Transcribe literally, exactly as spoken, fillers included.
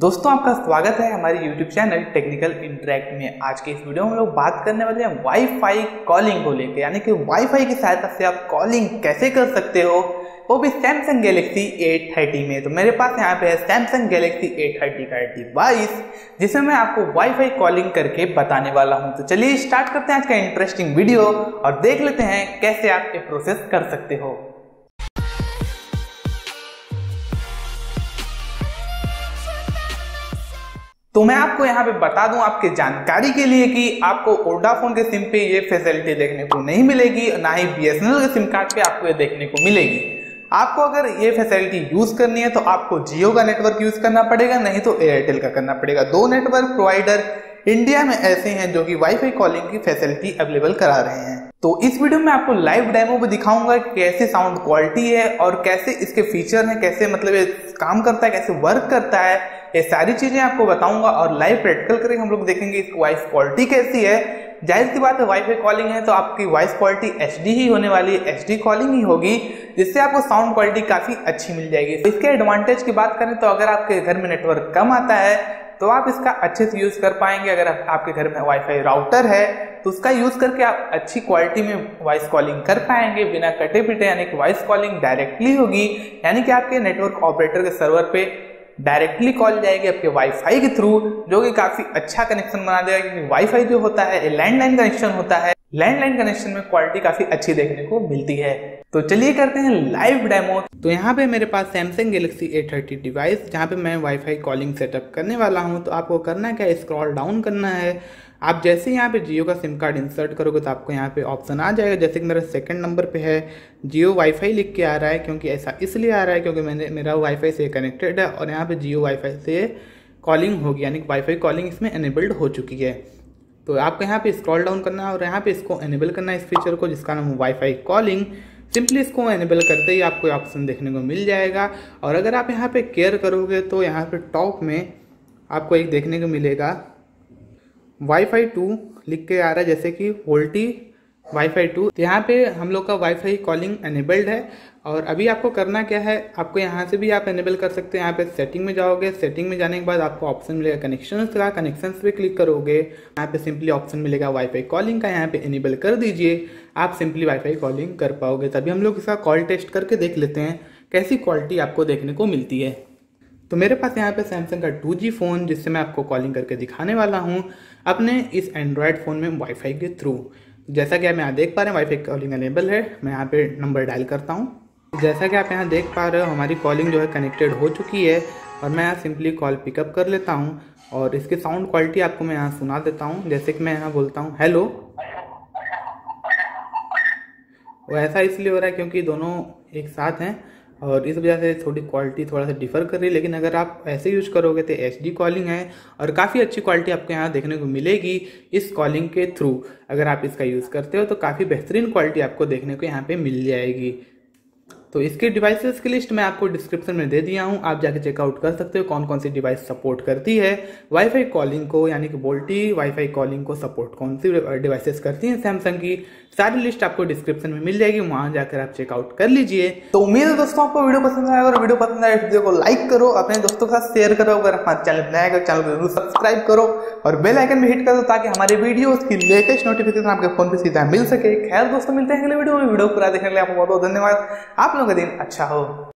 दोस्तों आपका स्वागत है हमारे YouTube चैनल टेक्निकल इंटरैक्ट में। आज के इस वीडियो में हम लोग बात करने वाले हैं वाईफाई कॉलिंग को लेकर, यानी कि वाईफाई की सहायता से आप कॉलिंग कैसे कर सकते हो, वो भी सैमसंग गैलेक्सी ए थर्टी में। तो मेरे पास यहाँ पे है सैमसंग गैलेक्सी ए थर्टी का डिवाइस, जिसे मैं आपको वाईफाई कॉलिंग करके बताने वाला हूँ। तो चलिए स्टार्ट करते हैं आज का इंटरेस्टिंग वीडियो और देख लेते हैं कैसे आप ये प्रोसेस कर सकते हो। तो मैं आपको यहाँ पे बता दूं आपके जानकारी के लिए कि आपको वोडाफोन के सिम पे ये फैसिलिटी देखने को नहीं मिलेगी, ना ही बीएसएनएल के सिम कार्ड पे आपको ये देखने को मिलेगी। आपको अगर ये फैसिलिटी यूज़ करनी है तो आपको जियो का नेटवर्क यूज़ करना पड़ेगा, नहीं तो एयरटेल का करना पड़ेगा। दो नेटवर्क प्रोवाइडर इंडिया में ऐसे हैं जो कि वाईफाई कॉलिंग की फैसिलिटी अवेलेबल करा रहे हैं। तो इस वीडियो में आपको लाइव डेमो भी दिखाऊंगा कि कैसे साउंड क्वालिटी है और कैसे इसके फीचर हैं, कैसे मतलब ये काम करता है, कैसे वर्क करता है, ये सारी चीज़ें आपको बताऊंगा। और लाइव प्रैक्टिकल करके हम लोग देखेंगे इसकी वॉइस क्वालिटी कैसी है। जाहिर सी बात है वाईफाई कॉलिंग है तो आपकी वॉइस क्वालिटी एचडी ही होने वाली है, एचडी कॉलिंग ही होगी, जिससे आपको साउंड क्वालिटी काफ़ी अच्छी मिल जाएगी। तो इसके एडवांटेज की बात करें तो अगर आपके घर में नेटवर्क कम आता है तो आप इसका अच्छे से यूज़ कर पाएंगे। अगर आपके घर में वाईफाई राउटर है तो उसका यूज़ करके आप अच्छी क्वालिटी में वॉइस कॉलिंग कर पाएंगे बिना कटे पिटे, यानी कि वॉइस कॉलिंग डायरेक्टली होगी, यानी कि आपके नेटवर्क ऑपरेटर के सर्वर पे डायरेक्टली कॉल जाएगी आपके वाईफाई के थ्रू, जो कि काफ़ी अच्छा कनेक्शन बना देगा। क्योंकि वाईफाई जो होता है लैंडलाइन कनेक्शन होता है, लैंडलाइन कनेक्शन में क्वालिटी काफ़ी अच्छी देखने को मिलती है। तो चलिए करते हैं लाइव डेमो। तो यहाँ पे मेरे पास Samsung Galaxy A thirty device, जहाँ पे मैं वाईफाई कॉलिंग सेटअप करने वाला हूँ। तो आपको करना क्या है, स्क्रॉल डाउन करना है। आप जैसे ही यहाँ पे जियो का सिम कार्ड इंसर्ट करोगे तो आपको यहाँ पे ऑप्शन आ जाएगा। जैसे कि मेरा सेकंड नंबर पे है जियो वाईफाई लिख के आ रहा है, क्योंकि ऐसा इसलिए आ रहा है क्योंकि मैंने मेरा वाईफाई से कनेक्टेड है और यहाँ पर जियो वाईफाई से कॉलिंग होगी, यानी वाईफाई कॉलिंग इसमें एनेबल्ड हो चुकी है। तो आपको यहाँ पे स्क्रॉल डाउन करना है और यहाँ पे इसको एनेबल करना है, इस फीचर को, जिसका नाम वाईफाई कॉलिंग। सिंपली इसको एनेबल करते ही आपको ऑप्शन देखने को मिल जाएगा। और अगर आप यहाँ पे केयर करोगे तो यहाँ पे टॉप में आपको एक देखने को मिलेगा वाईफाई टू लिख के आ रहा है, जैसे कि वोल्टी वाईफाई टू। तो यहाँ पे हम लोग का वाईफाई कॉलिंग एनेबल्ड है। और अभी आपको करना क्या है, आपको यहाँ से भी आप एनेबल कर सकते हैं। यहाँ पे सेटिंग में जाओगे, सेटिंग में जाने के बाद आपको ऑप्शन मिलेगा कनेक्शंस का, कनेक्शंस पे क्लिक करोगे, यहाँ पे सिंपली ऑप्शन मिलेगा वाईफाई कॉलिंग का, यहाँ पे एनेबल कर दीजिए, आप सिंपली वाईफाई कॉलिंग कर पाओगे। तभी हम लोग इसका कॉल टेस्ट करके देख लेते हैं कैसी क्वालिटी आपको देखने को मिलती है। तो मेरे पास यहाँ पे सैमसंग का टू जी फ़ोन, जिससे मैं आपको कॉलिंग करके दिखाने वाला हूँ अपने इस एंड्रॉयड फ़ोन में वाईफाई के थ्रू। जैसा कि आप यहाँ देख पा रहे हैं वाईफाई कॉलिंग अनेबल है। मैं यहाँ पे नंबर डायल करता हूँ। जैसा कि आप यहाँ देख पा रहे हो हमारी कॉलिंग जो है कनेक्टेड हो चुकी है और मैं यहाँ सिंपली कॉल पिकअप कर लेता हूँ। और इसकी साउंड क्वालिटी आपको मैं यहाँ सुना देता हूँ। जैसे कि मैं यहाँ बोलता हूँ हेलो, वो ऐसा इसलिए हो रहा है क्योंकि दोनों एक साथ हैं और इस वजह से थोड़ी क्वालिटी थोड़ा सा डिफर कर रही है। लेकिन अगर आप ऐसे यूज करोगे तो एचडी कॉलिंग है और काफ़ी अच्छी क्वालिटी आपको यहाँ देखने को मिलेगी इस कॉलिंग के थ्रू। अगर आप इसका यूज़ करते हो तो काफ़ी बेहतरीन क्वालिटी आपको देखने को यहाँ पे मिल जाएगी। तो इसके डिवाइसेस की लिस्ट मैं आपको डिस्क्रिप्शन में दे दिया हूँ, आप जाके चेकआउट कर सकते हो कौन कौन सी डिवाइस सपोर्ट करती है वाईफाई कॉलिंग को, यानी कि वोल्टी वाईफाई कॉलिंग को सपोर्ट कौन सी डिवाइसेस करती हैं सैमसंग की। सारी लिस्ट आपको डिस्क्रिप्शन में मिल जाएगी, वहाँ जाकर आप चेकआउट कर लीजिए। तो उम्मीद है दोस्तों आपको वीडियो पसंद आएगा। अगर वीडियो पसंद आए वीडियो को लाइक करो, अपने दोस्तों के साथ शेयर करो। अगर हमारा चैनल नया है चैनल को जरूर सब्सक्राइब करो और बेल आइकन भी हिट कर दो ताकि हमारे वीडियोस की लेटेस्ट नोटिफिकेशन आपके फोन पर सीधा मिल सके। खैर दोस्तों मिलते हैं अगले वीडियो में। वीडियो पूरा देखने के लिए आपको बहुत बहुत धन्यवाद। आप लोगों का दिन अच्छा हो।